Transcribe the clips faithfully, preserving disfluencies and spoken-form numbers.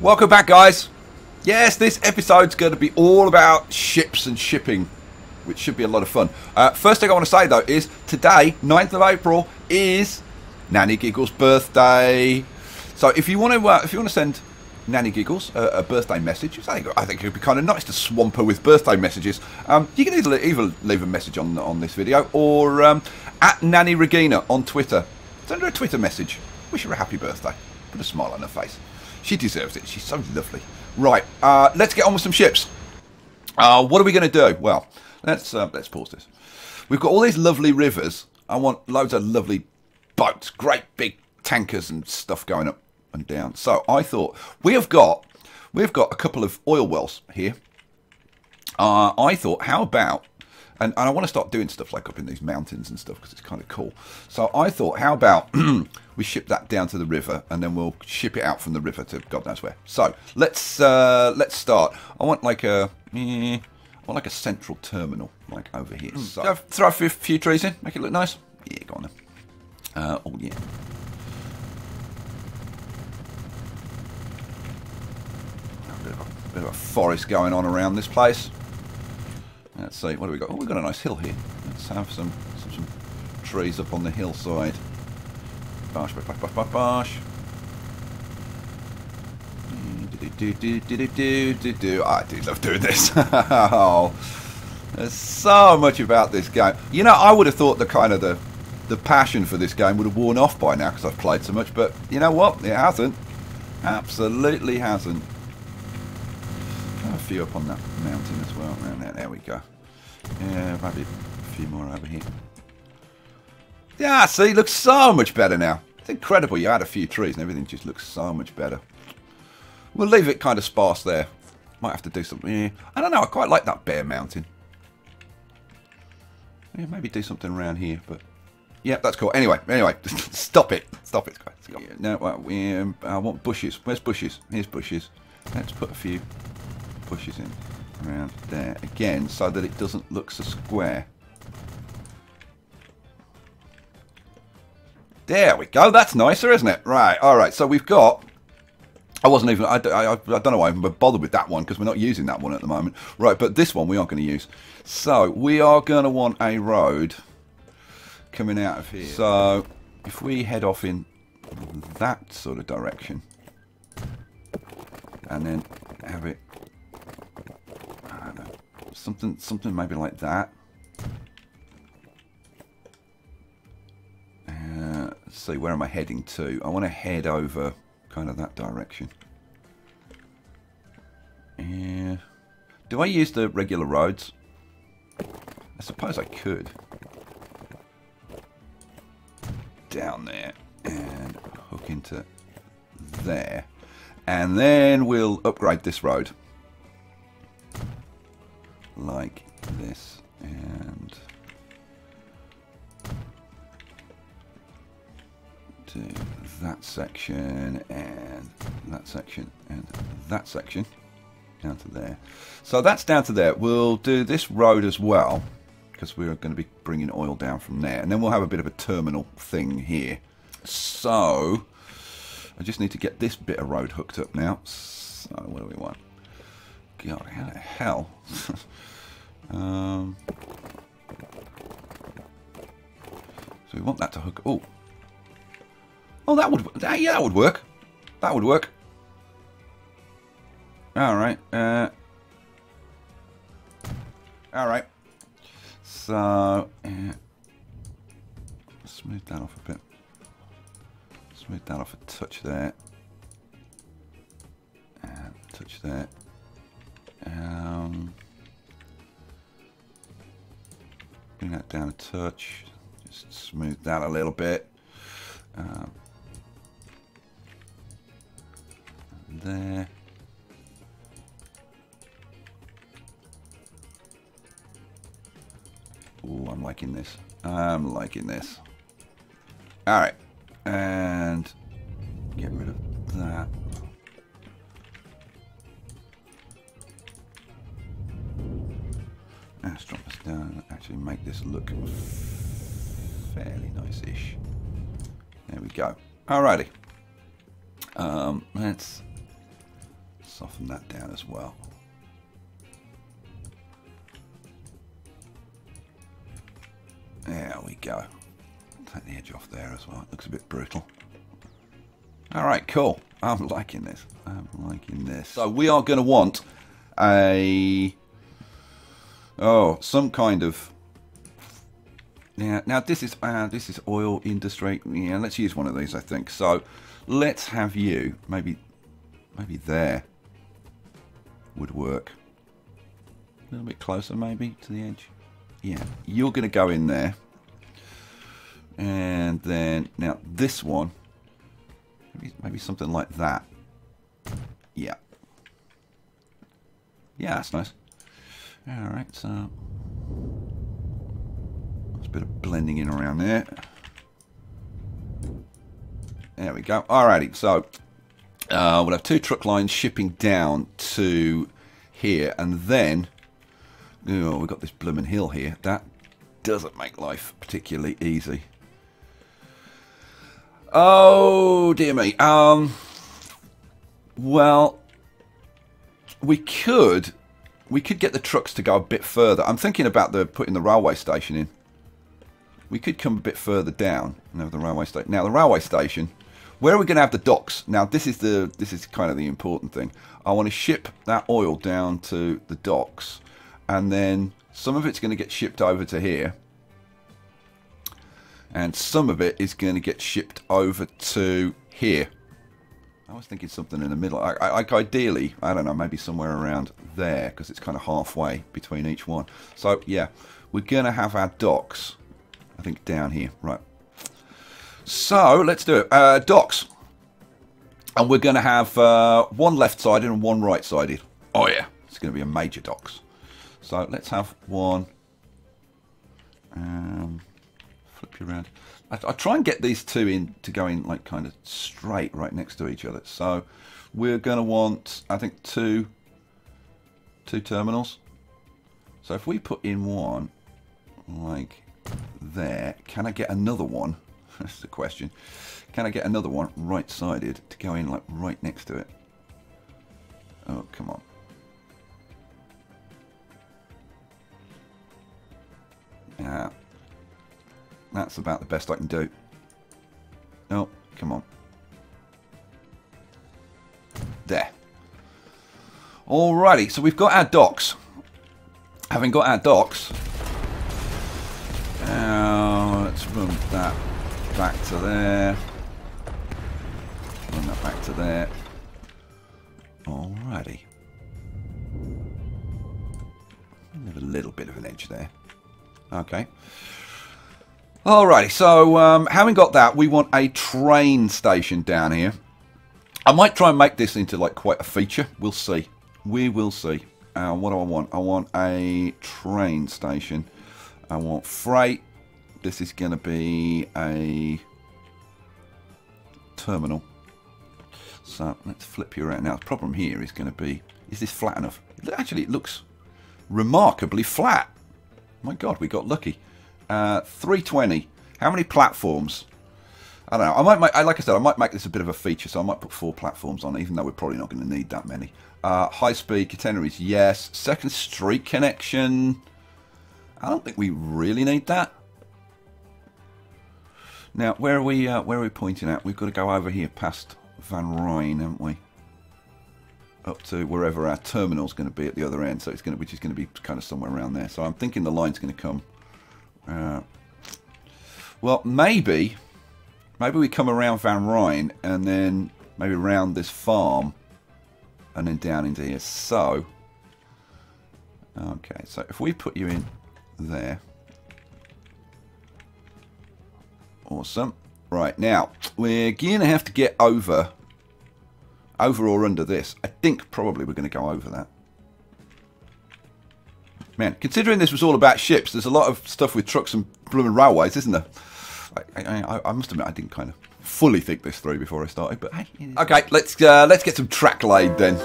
Welcome back, guys. Yes, this episode's going to be all about ships and shipping, which should be a lot of fun. Uh, first thing I want to say, though, is today, ninth of April, is Nanny Giggles' birthday. So if you want to uh, if you want to send Nanny Giggles a, a birthday message, I think it would be kind of nice to swamp her with birthday messages. Um, you can either, either leave a message on, on this video or um, at Nanny Regina on Twitter. Send her a Twitter message. Wish her a happy birthday. Put a smile on her face. She deserves it. She's so lovely. Right, uh, let's get on with some ships. Uh, what are we going to do? Well, let's uh, let's pause this. We've got all these lovely rivers. I want loads of lovely boats, great big tankers and stuff going up and down. So I thought we have got we've got a couple of oil wells here. Uh, I thought, how about and, and I want to start doing stuff like up in these mountains and stuff because it's kind of cool. So I thought, how about we ship that down to the river and then we'll ship it out from the river to God knows where. So let's uh, let's start. I want like a eh, I want like a central terminal like over here. So I'll throw a few trees in, make it look nice. Yeah, go on then. Uh, oh yeah. A bit, of a bit of a forest going on around this place. Let's see, what do we got? Oh, we've got a nice hill here. Let's have some some, some trees up on the hillside. Bash, bash, bash, bash, bash. Do, do, do, do, do, do, do. I do love doing this. Oh, there's so much about this game. You know, I would have thought the kind of the the passion for this game would have worn off by now because I've played so much, but you know what? It hasn't. Absolutely hasn't. A few up on that mountain as well. Around there, there we go. Yeah, maybe a few more over here. Yeah, see, looks so much better now. It's incredible. You add a few trees and everything just looks so much better. We'll leave it kind of sparse there. Might have to do something. Yeah, I don't know. I quite like that bare mountain. Yeah, maybe do something around here, but yeah, that's cool. Anyway, anyway, stop it. Stop it. Stop. Yeah, no, well, we, um, I want bushes. Where's bushes? Here's bushes. Let's put a few bushes in around there again so that it doesn't look so square. There we go. That's nicer, isn't it? Right. All right. So we've got... I wasn't even... I, I, I don't know why I even bothered with that one because we're not using that one at the moment. Right, but this one we are going to use. So we are going to want a road coming out of here. So if we head off in that sort of direction and then have it... I don't know. Something, something maybe like that. Uh, let's see, where am I heading to? I want to head over... kind of that direction. Yeah. Do I use the regular roads? I suppose I could. Down there and hook into there. And then we'll upgrade this road. Like this and do that section and that section and that section down to there. So that's down to there. We'll do this road as well because we're going to be bringing oil down from there, and then we'll have a bit of a terminal thing here. So I just need to get this bit of road hooked up now. So what do we want? God, how the hell? um, so we want that to hook. Oh. Oh, that would, yeah, that would work. That would work. All right. Uh, all right. So, yeah. Smooth that off a bit. Smooth that off a touch there. And touch there. Um, bring that down a touch. Just smooth that a little bit. Um, There. Oh, I'm liking this. I'm liking this. All right, and get rid of that. Let's drop this down and actually make this look fairly nice-ish. There we and go. Alrighty. Um, let's soften that down as well. There we go. Take the edge off there as well. It looks a bit brutal. Alright, cool. I'm liking this. I'm liking this. So we are going to want a... Oh, some kind of... Yeah, now this is uh, this is oil industry. Yeah, let's use one of these, I think. So let's have you... Maybe, maybe there would work. A little bit closer, maybe, to the edge. Yeah, you're going to go in there. And then, now this one... Maybe, maybe something like that. Yeah. Yeah, that's nice. Alright, so... There's a bit of blending in around there. There we go. Alrighty, so... Uh, we'll have two truck lines shipping down to here. And then... Oh, we've got this bloomin' hill here. That doesn't make life particularly easy. Oh, dear me. Um, well, we could, we could get the trucks to go a bit further. I'm thinking about the putting the railway station in. We could come a bit further down and have the railway station. Now, the railway station, where are we going to have the docks? Now, this is the this is kind of the important thing. I want to ship that oil down to the docks, and then some of it's going to get shipped over to here. And some of it is going to get shipped over to here. I was thinking something in the middle. I, I, like ideally, I don't know, maybe somewhere around there, because it's kind of halfway between each one. So, yeah, we're going to have our docks, I think, down here. Right. So, let's do it. Uh, docks. And we're going to have uh, one left-sided and one right-sided. Oh, yeah. It's going to be a major docks. So, let's have one... Um... Flip you around. I, I try and get these two in to go in like kind of straight right next to each other. So we're going to want, I think, two, two terminals. So if we put in one like there, can I get another one? That's the question. Can I get another one right-sided to go in like right next to it? Oh, come on. Yeah. That's about the best I can do. Oh, come on. There. Alrighty, so we've got our docks. Having got our docks, uh, let's run that back to there. Run that back to there. Alrighty. We have a little bit of an edge there. Okay. Alrighty, so um, having got that, we want a train station down here. I might try and make this into like quite a feature. We'll see. We will see. Uh, what do I want? I want a train station. I want freight. This is going to be a terminal. So let's flip you around. Now the problem here is going to be, is this flat enough? Actually, it looks remarkably flat. My God, we got lucky. Uh, three twenty. How many platforms? I don't know. I might make, like I said, I might make this a bit of a feature, so I might put four platforms on, even though we're probably not going to need that many. Uh, high-speed catenaries, yes. Second street connection. I don't think we really need that. Now, where are we? Uh, where are we pointing at? We've got to go over here past Van Rijn, haven't we? Up to wherever our terminal's going to be at the other end, so it's going to, which is going to be kind of somewhere around there. So I'm thinking the line's going to come. Uh, well, maybe, maybe we come around Van Rijn and then maybe around this farm and then down into here. So, okay, so if we put you in there, awesome. Right, now, we're going to have to get over, over or under this. I think probably we're going to go over that. Man, considering this was all about ships, there's a lot of stuff with trucks and blooming railways, isn't there? I, I, I must admit, I didn't kind of fully think this through before I started, but hey. Okay, let's uh, let's get some track laid then.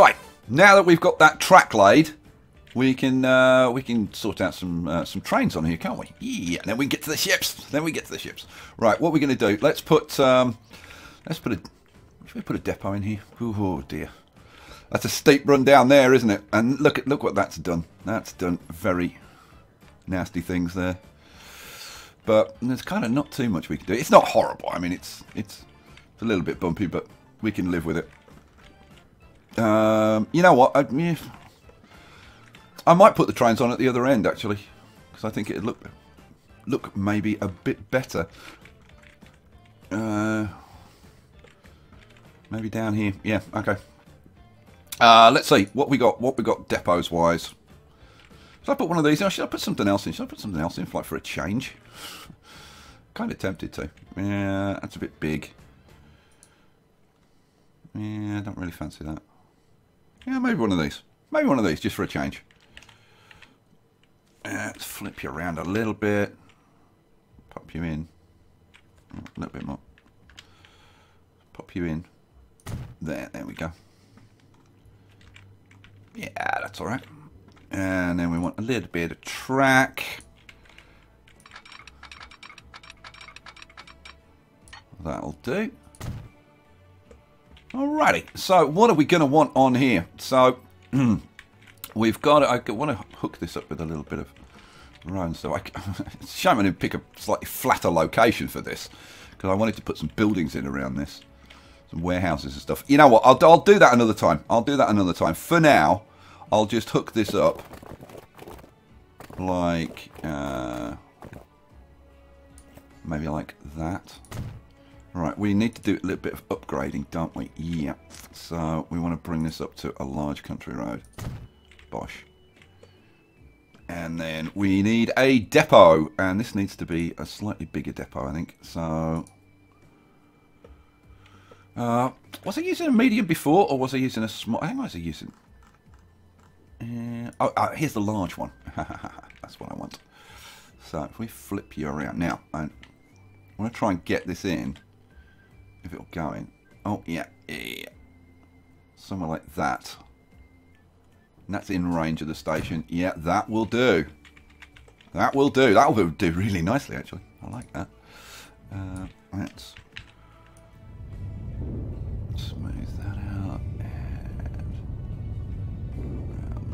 Right, now that we've got that track laid, we can uh, we can sort out some uh, some trains on here, can't we? Yeah, and then we can get to the ships. Then we get to the ships. Right, what we're going to do? Let's put um, let's put a should we put a depot in here? Oh dear, that's a steep run down there, isn't it? And look at look what that's done. That's done very nasty things there. But there's kind of not too much we can do. It's not horrible. I mean, it's it's a little bit bumpy, but we can live with it. Um, you know what? I, yeah, I might put the trains on at the other end, actually, because I think it'd look look maybe a bit better. Uh, maybe down here. Yeah. Okay. Uh, let's see what we got. What we got depots wise. Should I put one of these in? Or should I put something else in? Should I put something else in, like for a change? Kind of tempted to. Yeah, that's a bit big. Yeah, I don't really fancy that. Yeah, maybe one of these. Maybe one of these, just for a change. Let's flip you around a little bit. Pop you in. A little bit more. Pop you in. There, there we go. Yeah, that's all right. And then we want a little bit of track. That'll do. Alrighty, so what are we going to want on here? So, we've got to, I want to hook this up with a little bit of round. So, I, it's a shame I didn't pick a slightly flatter location for this, because I wanted to put some buildings in around this. Some warehouses and stuff. You know what, I'll, I'll do that another time. I'll do that another time. For now, I'll just hook this up like, uh, maybe like that. Right, we need to do a little bit of upgrading, don't we? Yeah. So we want to bring this up to a large country road. Bosh. And then we need a depot. And this needs to be a slightly bigger depot, I think. So, uh, was I using a medium before, or was I using a small? I think I was using... Uh, oh, oh, here's the large one. That's what I want. So if we flip you around now, I want to try and get this in. If it'll go in. Oh yeah, yeah. Somewhere like that. And that's in range of the station. Yeah, that will do. That will do. That will do really nicely, actually. I like that. Uh, let's smooth that out.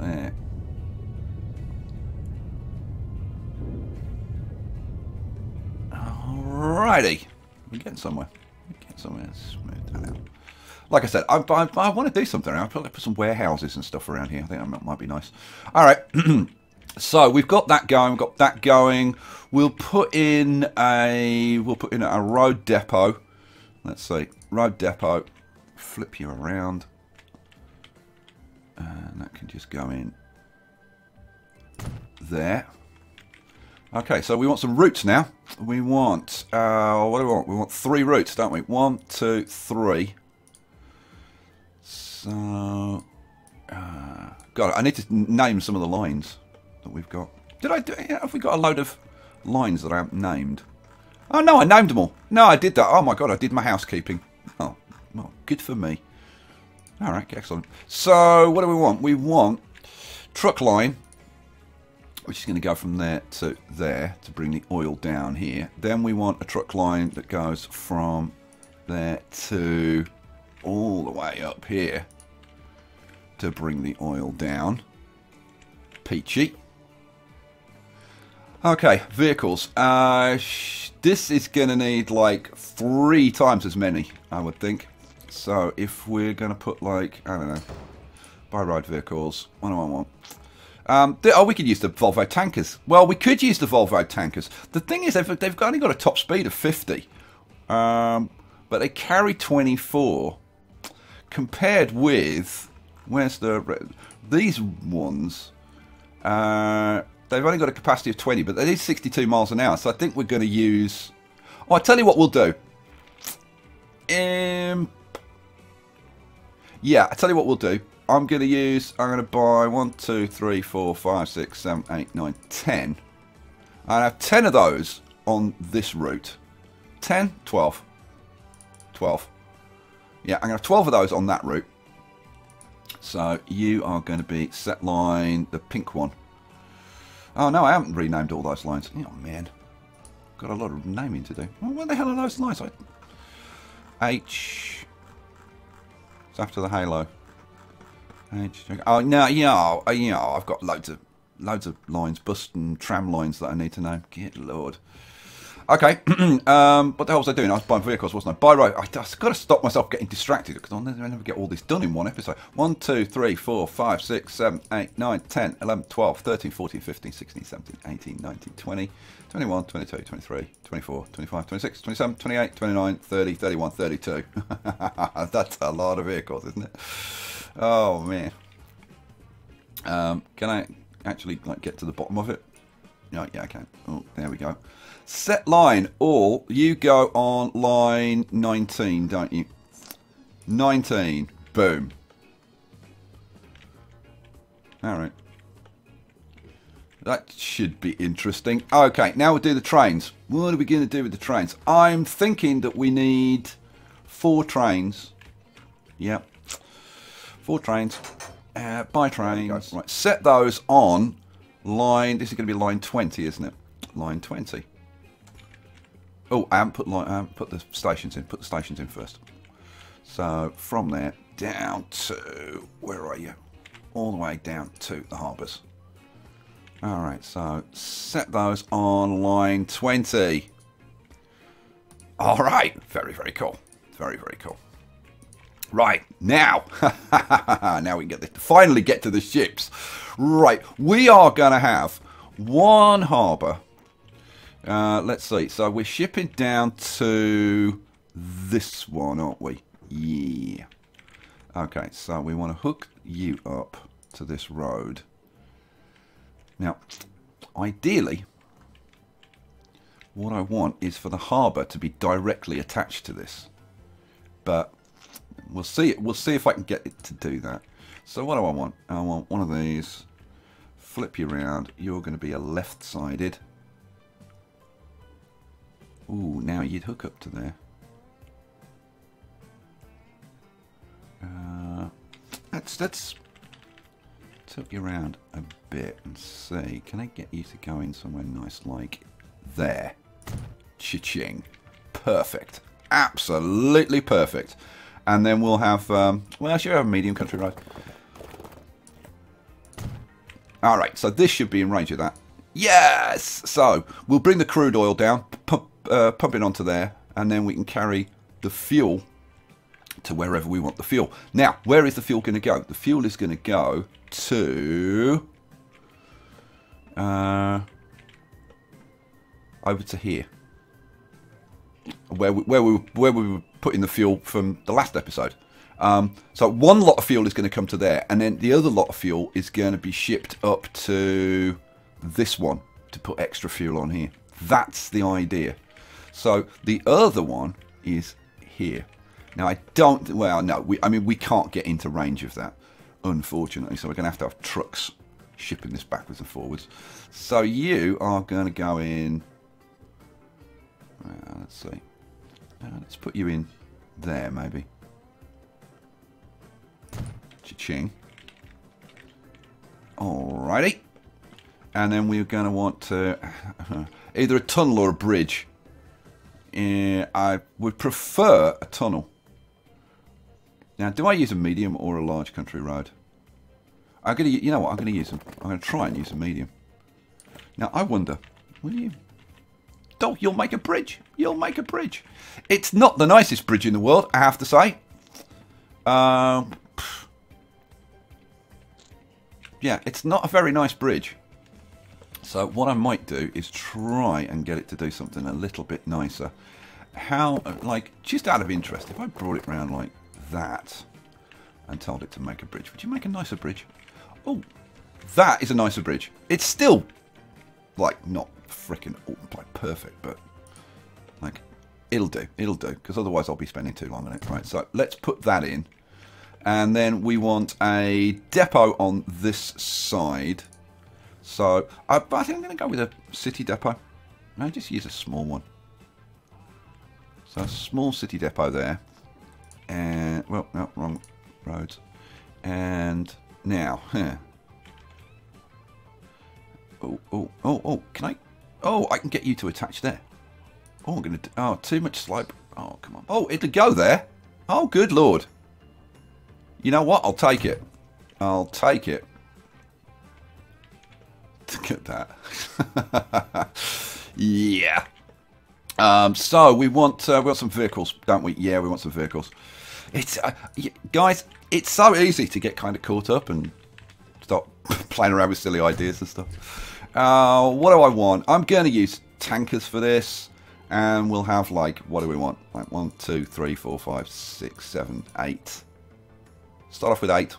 There. Alrighty, we're getting somewhere. We're getting somewhere. Smooth that out. Like I said, I, I, I want to do something. I'll probably put some warehouses and stuff around here. I think that might be nice. All right, so we've got that going. We've got that going. We'll put in a we'll put in a road depot. Let's see, road depot. Flip you around. And that can just go in there. Okay, so we want some routes now. We want, uh, what do we want? We want three routes, don't we? One, two, three. So, uh, got it. I need to name some of the lines that we've got. Did I do it? Have we got a load of lines that I haven't named? Oh, no, I named them all. No, I did that. Oh, my God, I did my housekeeping. Oh, well, good for me. All right, excellent. So, what do we want? We want truck line, which is going to go from there to there to bring the oil down here. Then we want a truck line that goes from there to all the way up here to bring the oil down. Peachy. Okay, vehicles. Uh, this is going to need like three times as many, I would think. So if we're going to put like, I don't know, by ride vehicles, what do I want? Um, oh, we could use the Volvo tankers. Well, we could use the Volvo tankers. The thing is, they've, they've only got a top speed of fifty. Um, but they carry twenty-four. Compared with, where's the, these ones, uh, they've only got a capacity of twenty, but they need sixty-two miles an hour. So I think we're going to use, oh, I'll tell you what we'll do. Um... Yeah, I tell you what we'll do. I'm going to use, I'm going to buy one, two, three, four, five, six, seven, eight, nine, ten. I have ten of those on this route. ten, twelve. twelve. Yeah, I'm going to have twelve of those on that route. So you are going to be set line, the pink one. Oh no, I haven't renamed all those lines. Oh man, got a lot of naming to do. Well, where the hell are those lines? I... H. It's after the halo. H. Oh no, yeah, you know, I've got loads of loads of lines, bus and tram lines that I need to know. Good lord. Okay, um, what the hell was I doing? I was buying vehicles, wasn't I? By road. I've got to stop myself getting distracted because I'll never get all this done in one episode. one, two, three, four, five, six, seven, eight, nine, ten, eleven, twelve, thirteen, fourteen, fifteen, sixteen, seventeen, eighteen, nineteen, twenty, twenty-one, twenty-two, twenty-three, twenty-four, twenty-five, twenty-six, twenty-eight, twenty-nine, thirty, thirty-one, thirty-two. That's a lot of vehicles, isn't it? Oh, man. Um, can I actually like get to the bottom of it? No, yeah, okay. Oh, there we go. Set line, or you go on line nineteen, don't you? nineteen. Boom. Alright. That should be interesting. Okay, now we'll do the trains. What are we going to do with the trains? I'm thinking that we need four trains. Yep. Four trains. Uh, by trains. Right, set those on line... This is going to be line twenty, isn't it? Line twenty. Oh, I haven't put line, I haven't put the stations in. Put the stations in first. So from there down to where are you? All the way down to the harbours. All right. So set those on line twenty. All right. Very very cool. Very very cool. Right now, now we can get this, finally get to the ships. Right, we are going to have one harbour. Uh, let's see. So we're shipping down to this one, aren't we? Yeah. Okay, so we want to hook you up to this road. Now, ideally, what I want is for the harbour to be directly attached to this. But we'll see. We'll see if I can get it to do that. So what do I want? I want one of these. Flip you around. You're going to be a left-sided. Ooh, now you'd hook up to there. Uh, let's, let's tilt you around a bit and see. Can I get you to go in somewhere nice like there? Cha-ching. Perfect. Absolutely perfect. And then we'll have, um, well, should we have a medium country road? All right, so this should be in range of that. Yes! So we'll bring the crude oil down. Pump, uh, pump it onto there, and then we can carry the fuel to wherever we want the fuel. Now, where is the fuel going to go? The fuel is going to go to uh, over to here, where we, where we where we were putting the fuel from the last episode. Um, so one lot of fuel is going to come to there, and then the other lot of fuel is going to be shipped up to this one to put extra fuel on here. That's the idea. So the other one is here. Now I don't, well no, we, I mean we can't get into range of that, unfortunately. So we're going to have to have trucks shipping this backwards and forwards. So you are going to go in, well, let's see, uh, let's put you in there maybe. Cha-ching. Alrighty. And then we're going to want to uh, either a tunnel or a bridge. Uh, I would prefer a tunnel. Now, do I use a medium or a large country road? I'm going to, you know what? I'm going to use them. I'm going to try and use a medium. Now, I wonder, will you? Oh, you'll make a bridge. You'll make a bridge. It's not the nicest bridge in the world, I have to say. Um, yeah, it's not a very nice bridge. So what I might do is try and get it to do something a little bit nicer. How, like, just out of interest, if I brought it round like that and told it to make a bridge, would you make a nicer bridge? Oh, that is a nicer bridge. It's still, like, not freaking like perfect, but, like, it'll do. It'll do, because otherwise I'll be spending too long on it. Right, so let's put that in. And then we want a depot on this side. So, I, I think I'm going to go with a city depot. No, just use a small one. So, a small city depot there. And, well, no, wrong roads. And now, huh. Oh, oh, oh, oh, can I? Oh, I can get you to attach there. Oh, I'm going to, oh, too much slope. Oh, come on. Oh, it'll go there. Oh, good Lord. You know what? I'll take it. I'll take it. Look at that. Yeah. Um, so we want, uh, we want some vehicles, don't we? Yeah, we want some vehicles. It's, uh, guys, it's so easy to get kind of caught up and stop playing around with silly ideas and stuff. Uh, what do I want? I'm going to use tankers for this. And we'll have, like, what do we want? Like, one, two, three, four, five, six, seven, eight. Start off with eight.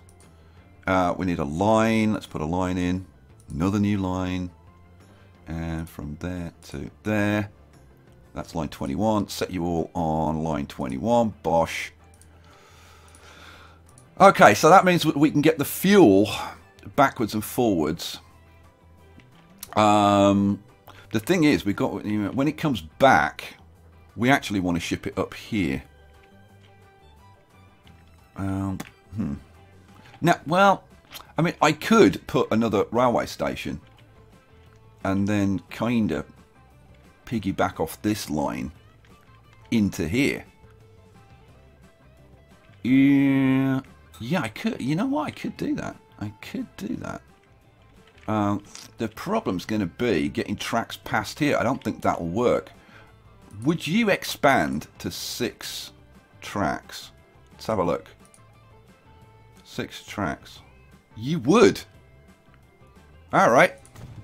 Uh, we need a line. Let's put a line in. Another new line. And from there to there. That's line twenty-one. Set you all on line twenty-one. Bosh. Okay, so that means we can get the fuel backwards and forwards. Um... The thing is, we got, you know, when it comes back, we actually want to ship it up here. Um, hmm. Now, well, I mean, I could put another railway station and then kind of piggyback off this line into here. Yeah, yeah, I could. You know what? I could do that. I could do that. Um, the problem's going to be getting tracks past here. I don't think that'll work. Would you expand to six tracks? Let's have a look. Six tracks. You would. All right,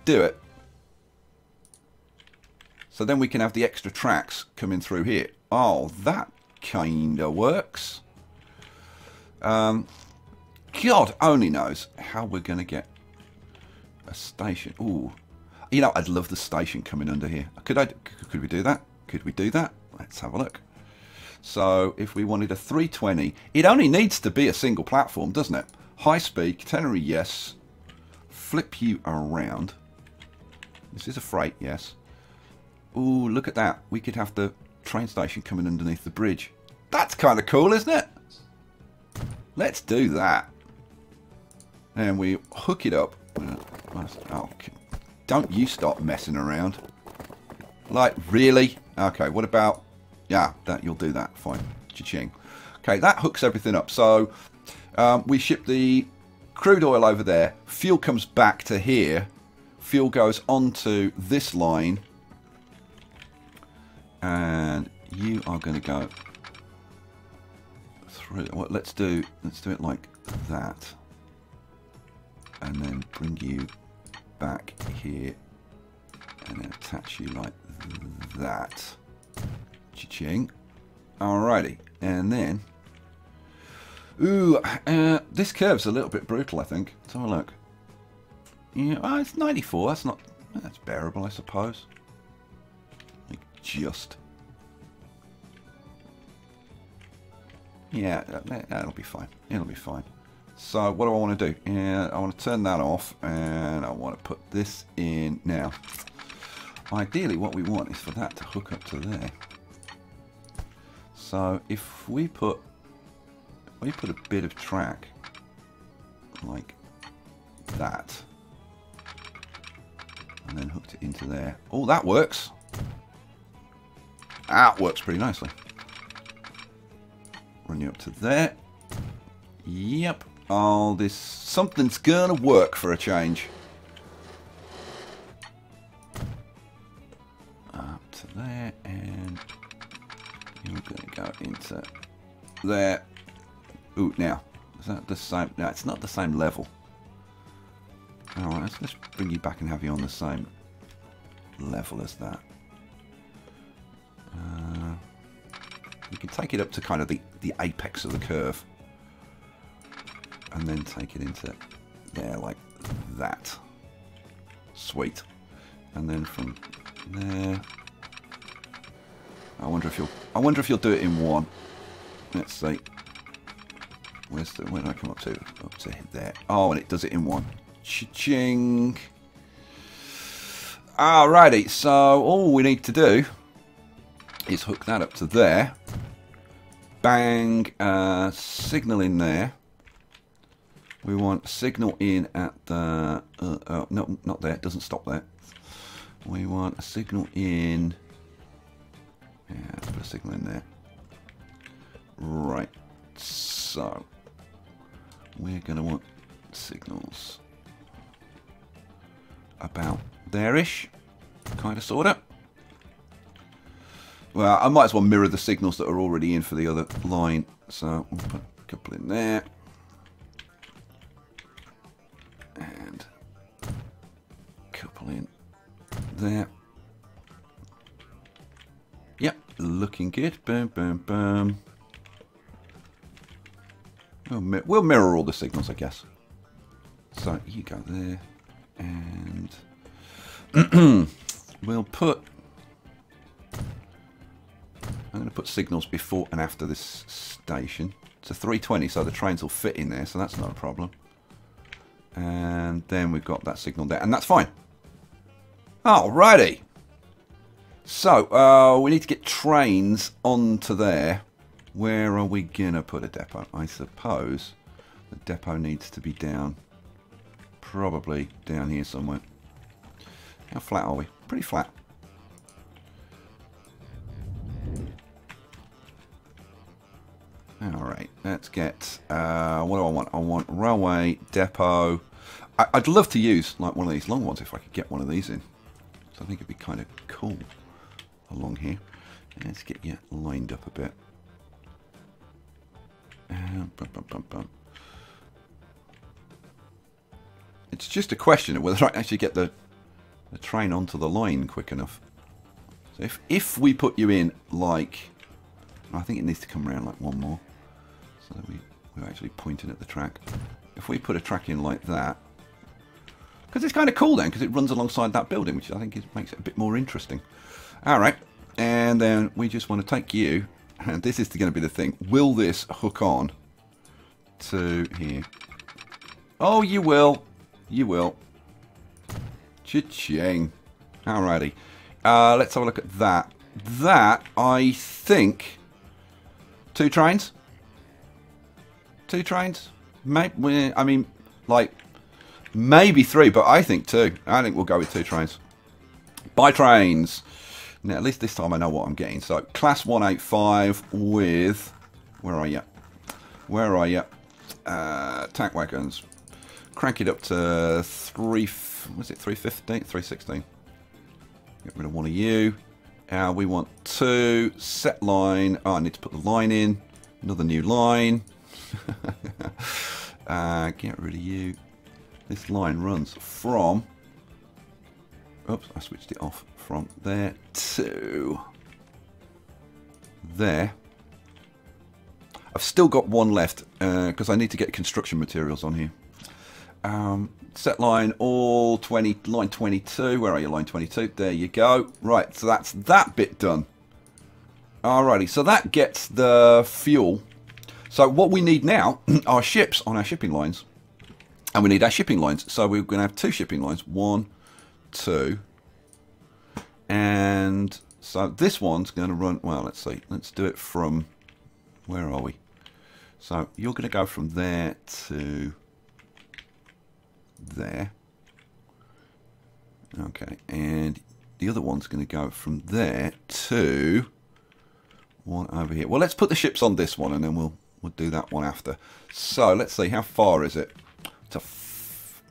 do it. So then we can have the extra tracks coming through here. Oh, that kind of works. Um, God only knows how we're going to get a station. Ooh, you know, I'd love the station coming under here. Could I? Could we do that? Could we do that? Let's have a look. So, if we wanted a three twenty, it only needs to be a single platform, doesn't it? High speed, catenary, yes. Flip you around. This is a freight, yes. Ooh, look at that. We could have the train station coming underneath the bridge. That's kind of cool, isn't it? Let's do that. And we hook it up. Oh, don't you stop messing around. Like, really? Okay, what about... Yeah, that you'll do that. Fine. Cha-ching. Okay, that hooks everything up. So, um, we ship the crude oil over there. Fuel comes back to here. Fuel goes onto this line. And you are going to go through... Well, let's do, let's do it like that. And then bring you back here and then attach you like that. Cha-ching. Alrighty. And then... Ooh, uh, this curve's a little bit brutal, I think. Let's have a look. Yeah, oh, it's ninety-four. That's not... That's bearable, I suppose. Like, just... Yeah, that'll be fine. It'll be fine. So what do I want to do? Yeah, I want to turn that off and I want to put this in now. Ideally what we want is for that to hook up to there. So if we put we put a bit of track like that and then hooked it into there. Oh, that works. That works pretty nicely. Run you up to there. Yep. Oh, this something's gonna work for a change. Up to there, and you're gonna go into there. Ooh, now is that the same? No, it's not the same level. All right, let's just bring you back and have you on the same level as that. Uh, you can take it up to kind of the the apex of the curve. And then take it into there like that. Sweet. And then from there, I wonder if you'll. I wonder if you'll do it in one. Let's see. Where's the? Where did I come up to? Up to there. Oh, and it does it in one. Cha-ching. Alrighty. So all we need to do is hook that up to there. Bang. Uh, signal in there. We want signal in at the... Uh, uh, no, not there. It doesn't stop there. We want a signal in... Yeah, let's put a signal in there. Right. So, we're going to want signals about there-ish. Kind of, sort of. Well, I might as well mirror the signals that are already in for the other line. So, we'll put a couple in there. And a couple in there. Yep, looking good. Boom, boom, boom. We'll, mi we'll mirror all the signals, I guess. So, you go there. And we'll put... I'm going to put signals before and after this station. It's a three twenty, so the trains will fit in there, so that's not a problem. And then we've got that signal there, and that's fine. Alrighty. So, uh, we need to get trains onto there. Where are we going to put a depot? I suppose the depot needs to be down, probably down here somewhere. How flat are we? Pretty flat. Alright, let's get, uh, what do I want? I want railway, depot. I, I'd love to use like one of these long ones if I could get one of these in. So I think it'd be kind of cool along here. Let's get you lined up a bit. Uh, bum, bum, bum, bum. It's just a question of whether I actually get the, the train onto the line quick enough. So if, if we put you in like, I think it needs to come around like one more. So that we, we're actually pointing at the track. If we put a track in like that, because it's kind of cool then, because it runs alongside that building, which I think is, makes it a bit more interesting. All right, and then we just want to take you, and this is going to be the thing. Will this hook on to here? Oh, you will. You will. Cha-ching. All righty. Uh, let's have a look at that. That, I think... Two trains? Two trains? Maybe, I mean, like, maybe three, but I think two. I think we'll go with two trains. Buy trains! Now, at least this time I know what I'm getting. So, class one eighty-five with... Where are you? Where are you? Uh, tank wagons. Crank it up to three... Was it three fifteen? three sixteen. Get rid of one of you. Uh, we want two, set line. Oh, I need to put the line in. Another new line. uh, get rid of you. This line runs from... Oops, I switched it off from there to there. I've still got one left because uh, I need to get construction materials on here. Um, set line all twenty, line twenty-two. Where are you, line twenty-two? There you go. Right, so that's that bit done. Alrighty, so that gets the fuel. So what we need now are ships on our shipping lines. And we need our shipping lines. So we're going to have two shipping lines. One, two. And so this one's going to run... Well, let's see. Let's do it from... Where are we? So you're going to go from there to... there. Okay, and the other one's going to go from there to one over here. Well, let's put the ships on this one and then we'll we'll do that one after. So let's see, how far is it? It's, a f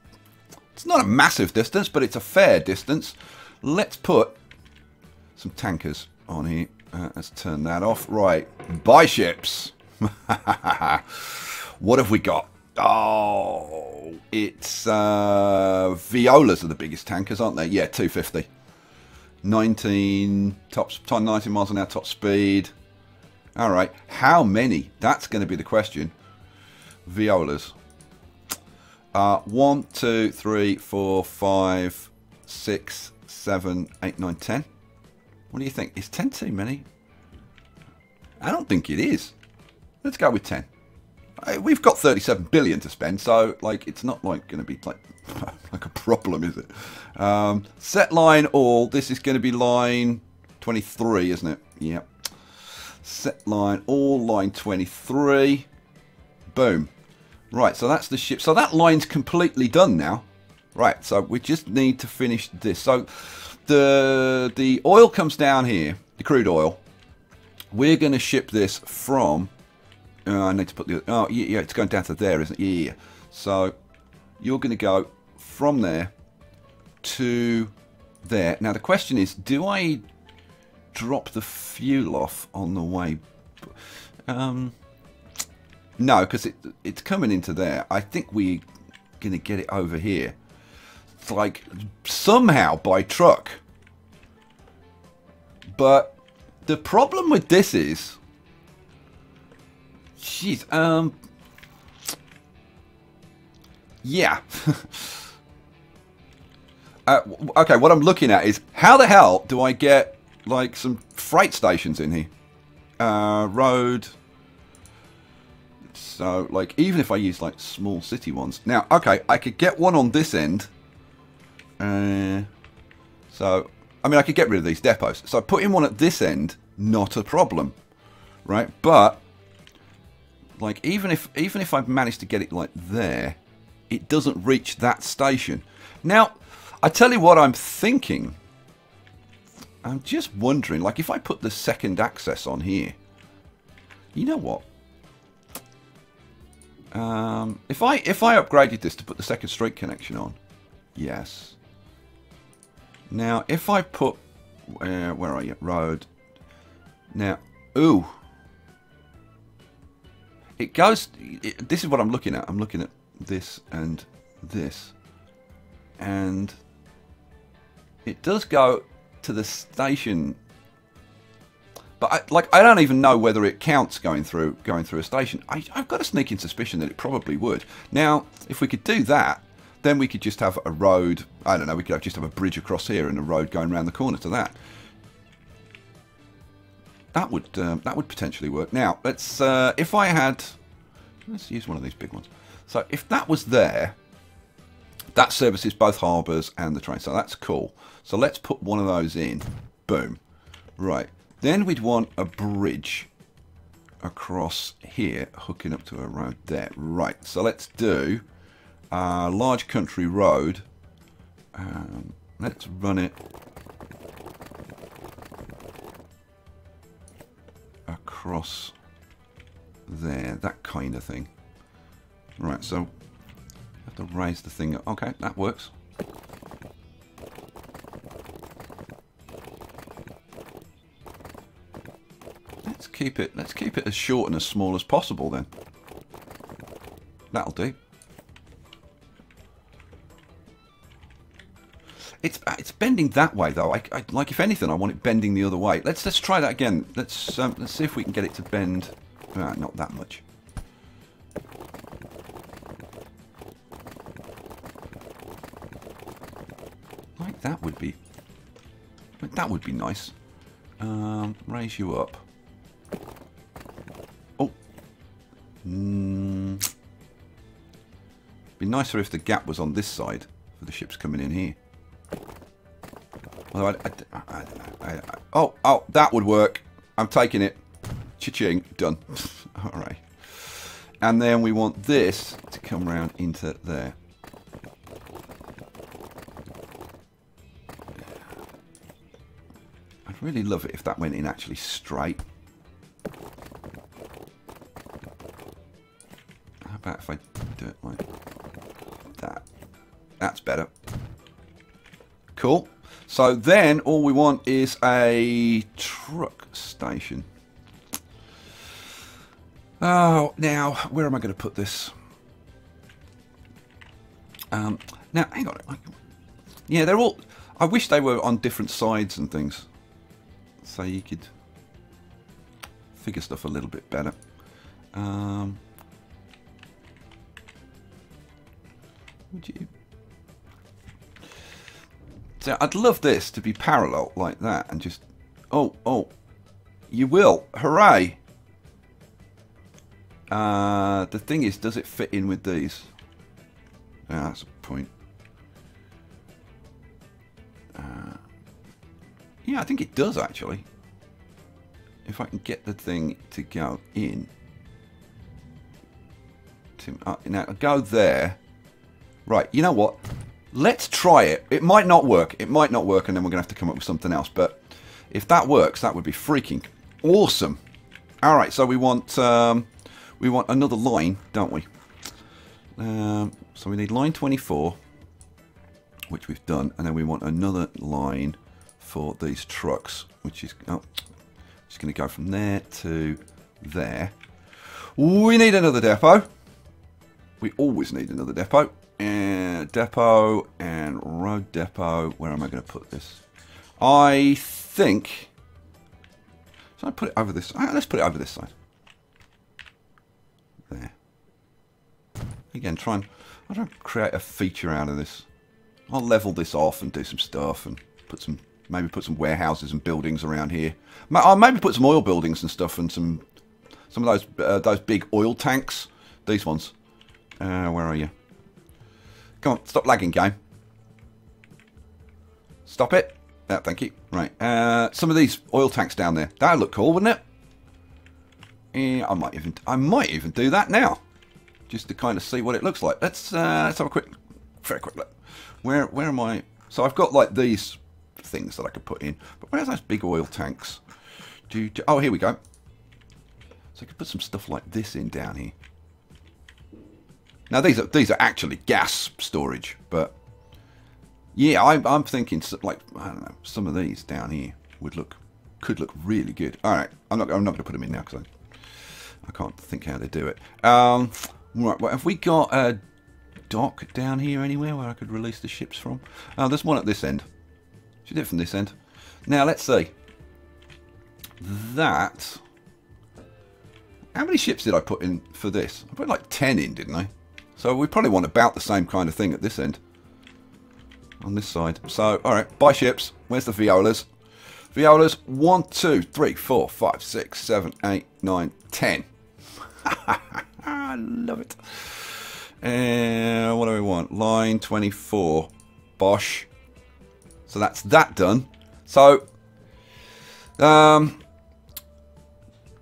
it's not a massive distance, but it's a fair distance. Let's put some tankers on here. Uh, let's turn that off. Right, buy ships. What have we got? Oh, it's uh, Violas are the biggest tankers, aren't they? Yeah, two fifty. nineteen, top, top nineteen miles an hour top speed. All right, how many? That's going to be the question. Violas. Uh, one, two, three, four, five, six, seven, eight, nine, ten. What do you think? Is ten too many? I don't think it is. Let's go with ten. We've got thirty-seven billion to spend, so like it's not like going to be like like a problem, is it? Um, set line all. This is going to be line twenty-three, isn't it? Yep. Set line all, line twenty-three. Boom. Right, so that's the ship. So that line's completely done now. Right, so we just need to finish this. So the the oil comes down here, the crude oil. We're going to ship this from... Uh, I need to put the... Oh, yeah, yeah, it's going down to there, isn't it? Yeah. So you're going to go from there to there. Now, the question is, do I drop the fuel off on the way? Um, no, because it, it's coming into there. I think we're going to get it over here. It's like somehow by truck. But the problem with this is... Jeez, um... Yeah. uh, okay, what I'm looking at is, how the hell do I get, like, some freight stations in here? Uh, road. So, like, even if I use, like, small city ones. Now, okay, I could get one on this end. Uh, so, I mean, I could get rid of these depots. So, putting one at this end, not a problem. Right? But, like, even if, even if I've managed to get it, like, there... It doesn't reach that station. Now, I tell you what I'm thinking. I'm just wondering, like, if I put the second access on here, you know what? Um, if I if I upgraded this to put the second street connection on, yes. Now, if I put uh, where are you? Road. Now, ooh, it goes. It, this is what I'm looking at. I'm looking at. This and this, and it does go to the station, but I, like I don't even know whether it counts going through going through a station. I, I've got a sneaking suspicion that it probably would. Now, if we could do that, then we could just have a road. I don't know. We could just have a bridge across here and a road going around the corner to that. That would um, that would potentially work. Now, let's uh, if I had let's use one of these big ones. So if that was there, that services both harbours and the train. So that's cool. So let's put one of those in. Boom. Right. Then we'd want a bridge across here, hooking up to a road there. Right. So let's do a large country road. Um, let's run it across there. That kind of thing. Right, so I have to raise the thing up. Okay, that works. Let's keep it let's keep it as short and as small as possible then. That'll do. It's it's bending that way though. I, I like if anything I want it bending the other way. Let's let's try that again. Let's um, let's see if we can get it to bend. Ah, not that much. That would be, that would be nice. Um, raise you up. Oh, mm. Be nicer if the gap was on this side for the ships coming in here. Although I, I, I, I, I, I, oh, oh, that would work. I'm taking it. Cha-ching, done. All right. And then we want this to come round into there. Really love it if that went in actually straight. How about if I do it like that? That's better. Cool. So then all we want is a truck station. Oh, now where am I going to put this? Um, now hang on. Yeah, they're all. I wish they were on different sides and things. So you could figure stuff a little bit better. Um, would you? So I'd love this to be parallel like that, and just oh oh, you will, hooray! Uh, the thing is, does it fit in with these? Ah, that's a point. Uh, Yeah, I think it does actually. If I can get the thing to go in Lift him up. Now, go there. Right, you know what? Let's try it. It might not work. It might not work, and then we're going to have to come up with something else. But if that works, that would be freaking awesome. All right, so we want um, we want another line, don't we? Um, so we need line twenty-four, which we've done, and then we want another line for these trucks, which is oh, just going to go from there to there. We need another depot. We always need another depot. And depot and road depot. Where am I going to put this? I think. So I put it over this. Let's put it over this side. There. Again, try and I don't create a feature out of this. I'll level this off and do some stuff and put some maybe put some warehouses and buildings around here. I'll maybe put some oil buildings and stuff and some some of those uh, those big oil tanks. These ones. Uh, where are you? Come on, stop lagging, game. Stop it. Oh, thank you. Right, uh, some of these oil tanks down there. That'd look cool, wouldn't it? Yeah, I might even I might even do that now, just to kind of see what it looks like. Let's uh, let's have a quick, very quick look. Where where am I? So I've got like these things that I could put in, but where's those big oil tanks? Do, do, oh, here we go. So I could put some stuff like this in down here. Now these are these are actually gas storage, but yeah, I'm I'm thinking like I don't know, some of these down here would look could look really good. All right, I'm not I'm not going to put them in now because I I can't think how they do it. Um, right, well, have we got a dock down here anywhere where I could release the ships from? Oh, there's one at this end. Should do it from this end. Now let's see. That. How many ships did I put in for this? I put like ten in, didn't I? So we probably want about the same kind of thing at this end. On this side. So, alright, buy ships. Where's the Violas? Violas, one, two, three, four, five, six, seven, eight, nine, ten. I love it. And what do we want? Line twenty-four. Bosch. So that's that done. So, um,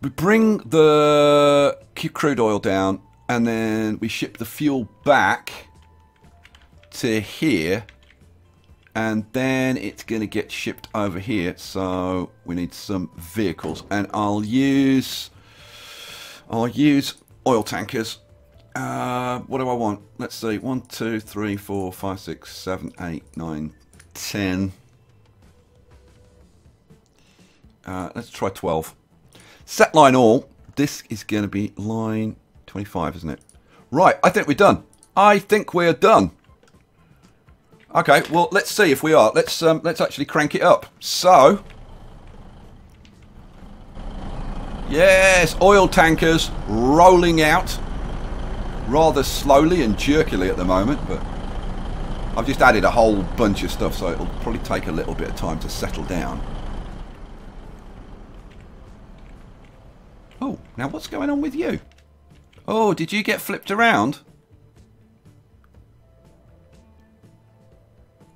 we bring the crude oil down. And then we ship the fuel back to here. And then it's going to get shipped over here. So we need some vehicles. And I'll use I'll use oil tankers. Uh, what do I want? Let's see. one, two, three, four, five, six, seven, eight, nine, ten. Uh, let's try twelve. Set line all. This is going to be line twenty-five, isn't it? Right, I think we're done. I think we're done. Okay, well, let's see if we are. Let's um, let's actually crank it up. So, yes, oil tankers rolling out rather slowly and jerkily at the moment, but I've just added a whole bunch of stuff, so it'll probably take a little bit of time to settle down. Oh, now what's going on with you? Oh, did you get flipped around?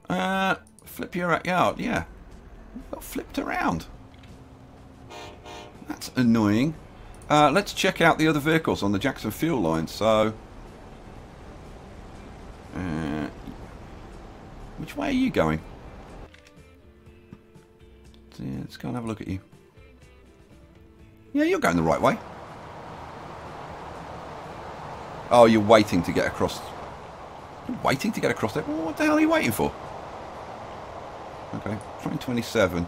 Uh, flip your out, yeah. You got flipped around. That's annoying. Uh, let's check out the other vehicles on the Jackson fuel line. So, uh, which way are you going? Let's go and have a look at you. Yeah, you're going the right way. Oh, you're waiting to get across. You're waiting to get across there? Well, what the hell are you waiting for? Okay, train twenty-seven.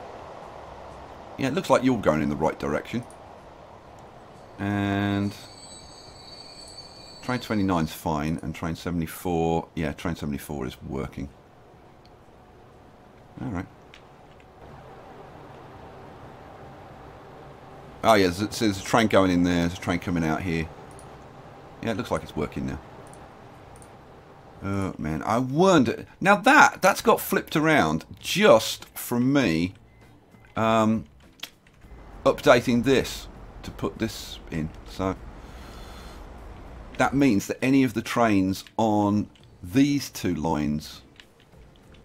Yeah, it looks like you're going in the right direction. And train twenty-nine is fine, and train seventy-four. Yeah, train seventy-four is working. All right. Oh, yeah, there's, there's a train going in there. There's a train coming out here. Yeah, it looks like it's working now. Oh, man. I wonder... Now, that, that's got flipped around just from me um, updating this to put this in. So, that means that any of the trains on these two lines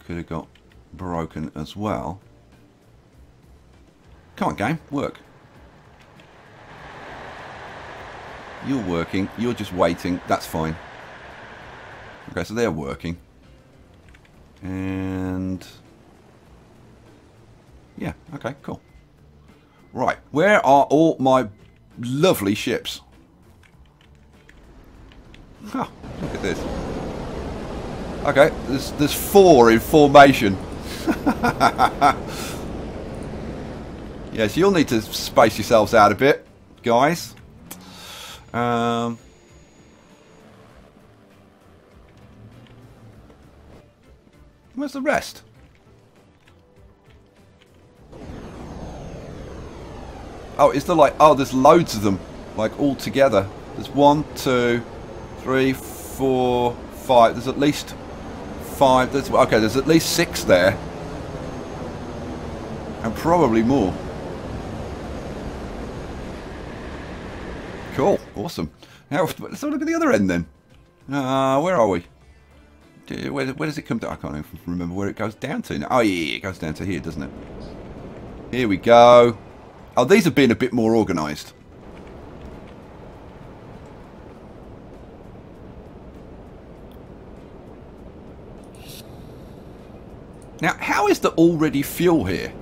could have got broken as well. Come on, game. Work. You're working. You're just waiting. That's fine. Okay, so they're working. And... yeah, okay, cool. Right, where are all my lovely ships? Huh, look at this. Okay, there's, there's four in formation. Yeah, so you'll need to space yourselves out a bit, guys. Um... Where's the rest? Oh, is there like... oh, there's loads of them. Like, all together. There's one, two, three, four, five. There's at least five. There's, okay, there's at least six there. And probably more. Cool. Awesome. Now, let's have a look at the other end then. Uh, where are we? Where, where does it come down? I can't even remember where it goes down to now. Oh yeah, it goes down to here, doesn't it? Here we go. Oh, these have been a bit more organised. Now, how is there already fuel here?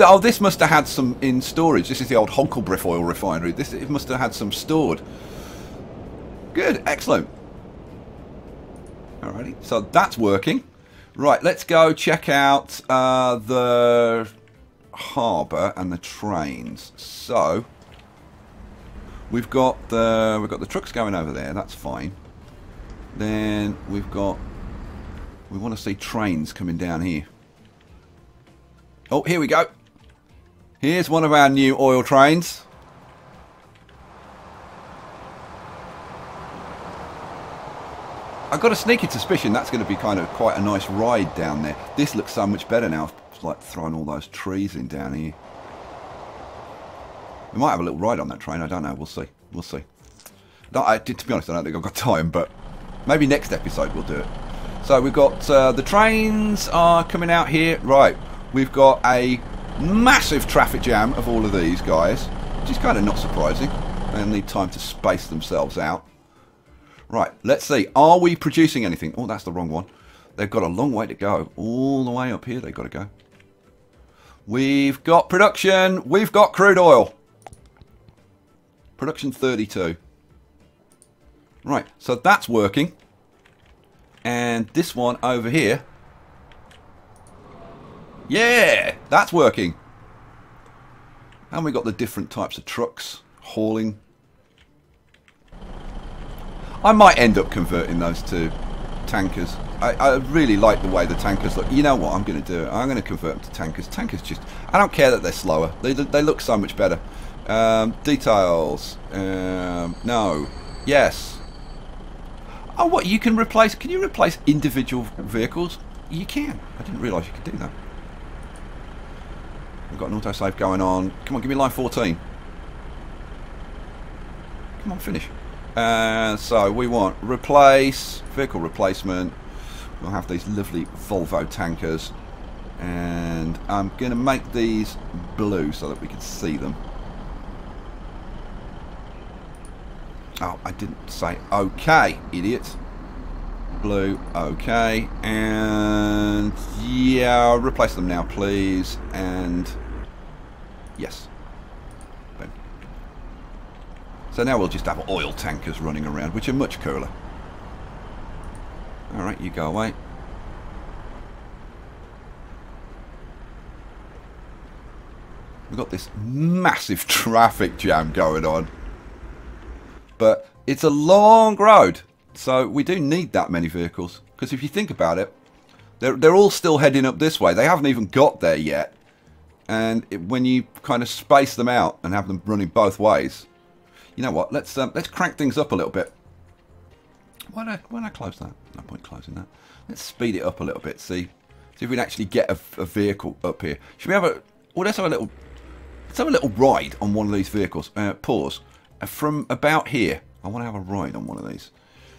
Oh, this must have had some in storage. This is the old Honkelbriff oil refinery. This, it must have had some stored. Good, excellent. Alrighty, so that's working. Right, let's go check out uh, the harbour and the trains. So we've got the we've got the trucks going over there. That's fine. Then we've got we want to see trains coming down here. Oh, here we go. Here's one of our new oil trains. I've got a sneaky suspicion that's going to be kind of quite a nice ride down there. This looks so much better now. I've like thrown all those trees in down here. We might have a little ride on that train. I don't know. We'll see. We'll see. No, I, to be honest, I don't think I've got time, but maybe next episode we'll do it. So we've got uh, the trains are coming out here. Right. We've got a massive traffic jam of all of these guys, which is kind of not surprising. They'll need time to space themselves out. Right, let's see. Are we producing anything? Oh, that's the wrong one. They've got a long way to go. All the way up here they've got to go. We've got production. We've got crude oil. Production thirty-two. Right, so that's working. And this one over here. Yeah, that's working. And we've got the different types of trucks hauling. I might end up converting those to tankers. I, I really like the way the tankers look. You know what I'm going to do? I'm going to convert them to tankers. Tankers just... I don't care that they're slower. They, they look so much better. Um, details. Um, no. Yes. Oh, what? You can replace... Can you replace individual vehicles? You can. I didn't realise you could do that. We've got an autosave going on. Come on, give me line fourteen. Come on, finish. Uh, so we want replace, vehicle replacement. We'll have these lovely Volvo tankers. And I'm going to make these blue so that we can see them. Oh, I didn't say okay, idiot. Blue, okay. And yeah, replace them now, please. And yes. So now we'll just have oil tankers running around, which are much cooler. Alright, you go away. We've got this massive traffic jam going on. But it's a long road, so we do need that many vehicles. Because if you think about it, they're, they're all still heading up this way. They haven't even got there yet. And it, when you kind of space them out and have them running both ways... You know what? Let's um, let's crank things up a little bit. Why don't I, why don't I close that? No point closing that. Let's speed it up a little bit. See, see if we can actually get a, a vehicle up here. Should we have a? Well, let's have a little. Let's have a little ride on one of these vehicles. Uh, pause. Uh, from about here, I want to have a ride on one of these.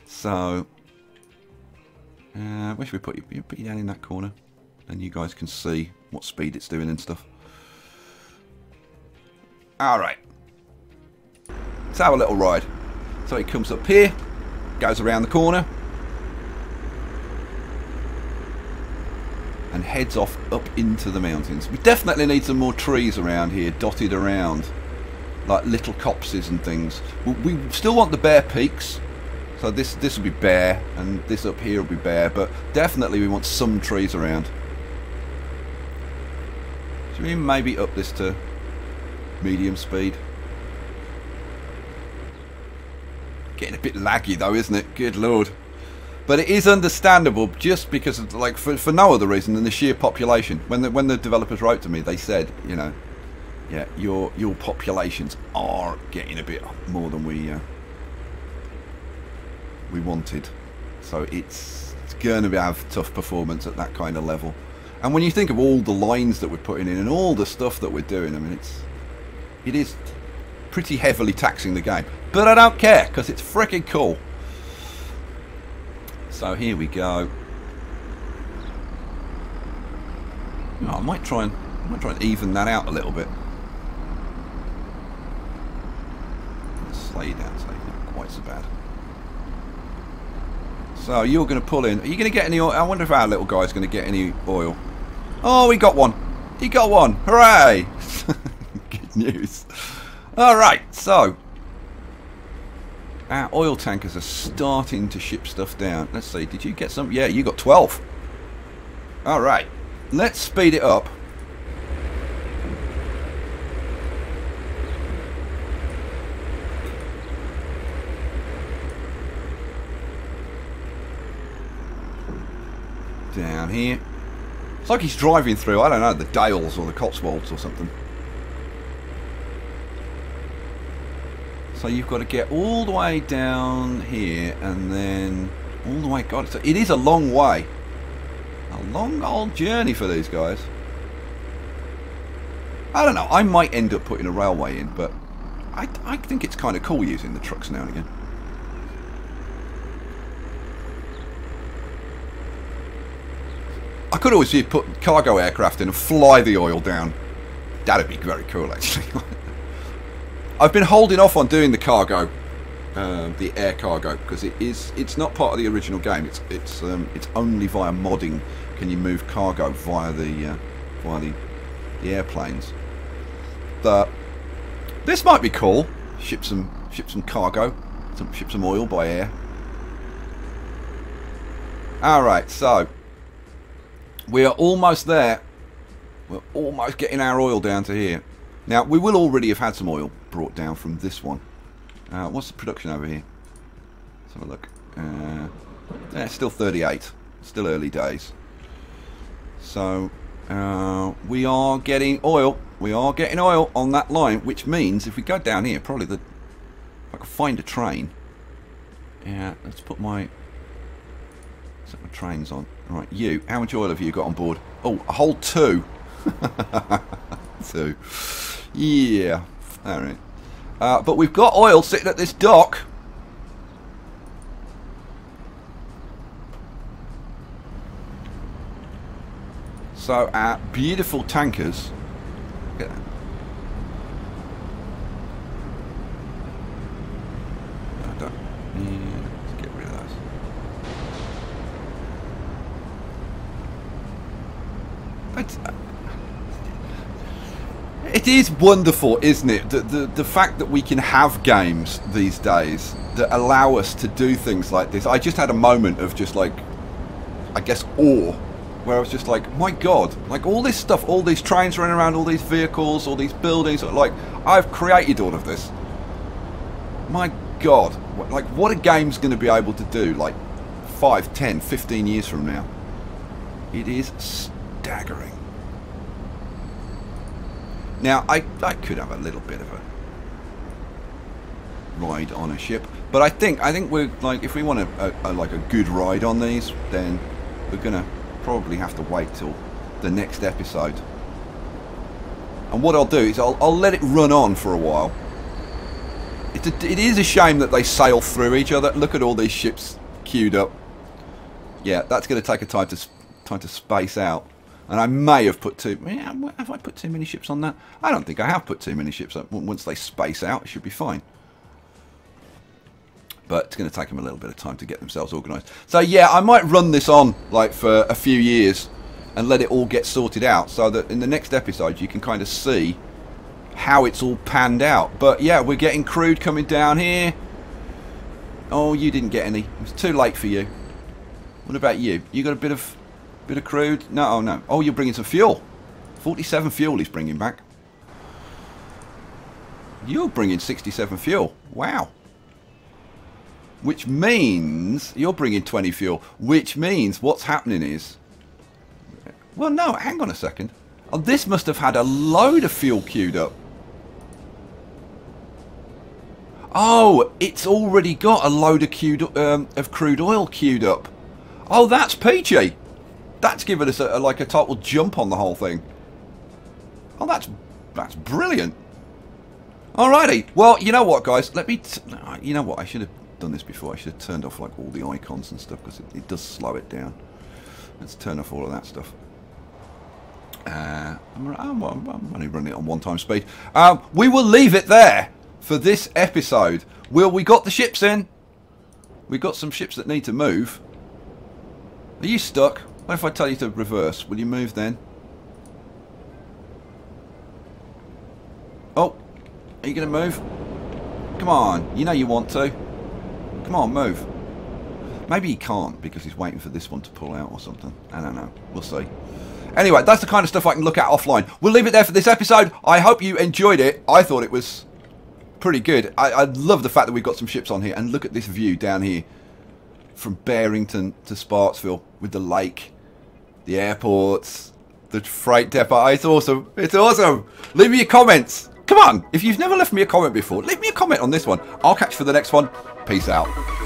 So, uh, where should we put you? Put you down in that corner, then you guys can see what speed it's doing and stuff. All right. let's have a little ride. So he comes up here, goes around the corner and heads off up into the mountains. We definitely need some more trees around here, dotted around, like little copses and things. We still want the bare peaks, so this this will be bare, and this up here will be bare, but definitely we want some trees around. Should we maybe up this to medium speed? Getting a bit laggy though, isn't it? Good lord. But it is understandable, just because of, like, for, for no other reason than the sheer population. When the, when the developers wrote to me, they said, you know, yeah, your your populations are getting a bit more than we uh, we wanted. So it's, it's going to have tough performance at that kind of level. And when you think of all the lines that we're putting in and all the stuff that we're doing, I mean, it's it is pretty heavily taxing the game. But I don't care, because it's freaking cool. So here we go. Oh, I might try and I might try and even that out a little bit. Slide down, so not quite so bad. So you're going to pull in. Are you going to get any oil? I wonder if our little guy's going to get any oil. Oh, we got one. He got one. Hooray! Good news. All right, so. Our oil tankers are starting to ship stuff down. Let's see, did you get some? Yeah, you got twelve. All right, let's speed it up. Down here. It's like he's driving through, I don't know, the Dales or the Cotswolds or something. So you've got to get all the way down here and then all the way, God, so it is a long way. A long old journey for these guys. I don't know, I might end up putting a railway in, but I, I think it's kind of cool using the trucks now and again. I could always put cargo aircraft in and fly the oil down. That'd be very cool, actually. I've been holding off on doing the cargo, um, the air cargo, because it is—it's not part of the original game. It's—it's—it's um, it's only via modding can you move cargo via the uh, via the, the airplanes. But this might be cool. Ship some ship some cargo, some, ship some oil by air. All right, so we are almost there. We're almost getting our oil down to here. Now we will already have had some oil brought down from this one. Uh, what's the production over here? Let's have a look. Uh, yeah, it's still thirty-eight. Still early days. So uh, we are getting oil. We are getting oil on that line, which means if we go down here, probably the. If I can find a train. Yeah, let's put my. Let's put my trains on. All right, you. How much oil have you got on board? Oh, a whole two. two. Yeah. All right, uh, but we've got oil sitting at this dock. So our beautiful tankers. Look at that. I don't, yeah, let's get rid of those. That's, uh, it is wonderful, isn't it? The, the, the fact that we can have games these days that allow us to do things like this. I just had a moment of just like, I guess, awe, where I was just like, my God, like all this stuff, all these trains running around, all these vehicles, all these buildings, like I've created all of this. My God, like what a game's going to be able to do like five, ten, fifteen years from now. It is staggering. Now, I, I could have a little bit of a ride on a ship, but I think I think we're like if we want a, a, a like a good ride on these, then we're gonna probably have to wait till the next episode. And what I'll do is I'll I'll let it run on for a while. It it is a shame that they sail through each other. Look at all these ships queued up. Yeah, that's gonna take a time to time to space out. And I may have put too... Yeah, have I put too many ships on that? I don't think I have put too many ships up. Once they space out, it should be fine. but it's going to take them a little bit of time to get themselves organised. So yeah, I might run this on like for a few years and let it all get sorted out, so that in the next episode you can kind of see how it's all panned out. But yeah, we're getting crude coming down here. Oh, you didn't get any. It's too late for you. What about you? You got a bit of bit of crude? No, oh no. Oh, you're bringing some fuel. forty-seven fuel he's bringing back. You're bringing sixty-seven fuel. Wow. Which means you're bringing twenty fuel. Which means what's happening is... Well, no, hang on a second. Oh, this must have had a load of fuel queued up. Oh, it's already got a load of, queued, um, of crude oil queued up. Oh, that's peachy. That's given us a, a, like a total jump on the whole thing. Oh, that's that's brilliant. Alrighty. Well, you know what, guys? Let me... T you know what? I should have done this before. I should have turned off like all the icons and stuff, because it, it does slow it down. Let's turn off all of that stuff. Uh, I'm, I'm, I'm only running it on one time speed. Um, we will leave it there for this episode. Well, we got the ships in. We got some ships that need to move. Are you stuck? What if I tell you to reverse? Will you move then? Oh, are you going to move? Come on. You know you want to. Come on, move. Maybe he can't because he's waiting for this one to pull out or something. I don't know. We'll see. Anyway, that's the kind of stuff I can look at offline. We'll leave it there for this episode. I hope you enjoyed it. I thought it was pretty good. I, I love the fact that we've got some ships on here. And look at this view down here from Barrington to Sparksville with the lake, the airports, the freight depot. It's awesome. It's awesome. Leave me your comments. Come on. If you've never left me a comment before, leave me a comment on this one. I'll catch you for the next one. Peace out.